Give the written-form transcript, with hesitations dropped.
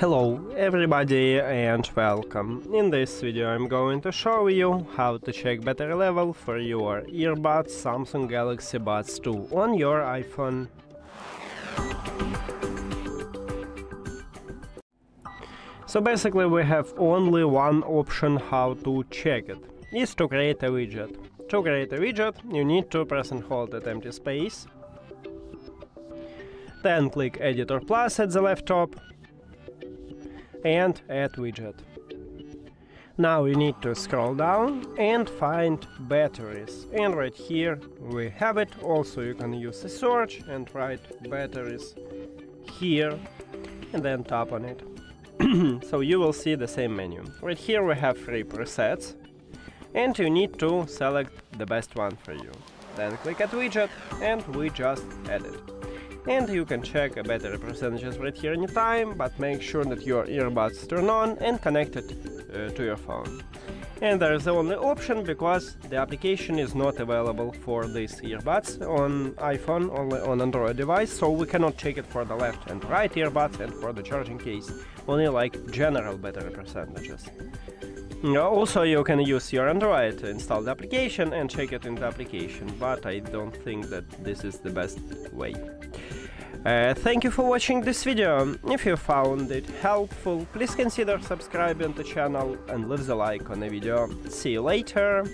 Hello everybody and welcome. In this video I'm going to show you how to check battery level for your earbuds Samsung Galaxy Buds 2 on your iPhone. So basically we have only one option how to check it, is to create a widget. To create a widget you need to press and hold that empty space, then click Editor Plus at the left top, and add widget. Now you need to scroll down and find batteries, and right here we have it. Also you can use a search and write batteries here and then tap on it. So you will see the same menu. Right here we have three presets and you need to select the best one for you. Then click at widget and we just add it. And you can check battery percentages right here anytime, but make sure that your earbuds turn on and connected to your phone. And there is the only option because the application is not available for these earbuds on iPhone, only on Android device, so we cannot check it for the left and right earbuds and for the charging case, only like general battery percentages. Also you can use your Android to install the application and check it in the application, but I don't think that this is the best way. Thank you for watching this video. If you found it helpful, please consider subscribing to the channel and leave a like on the video. See you later!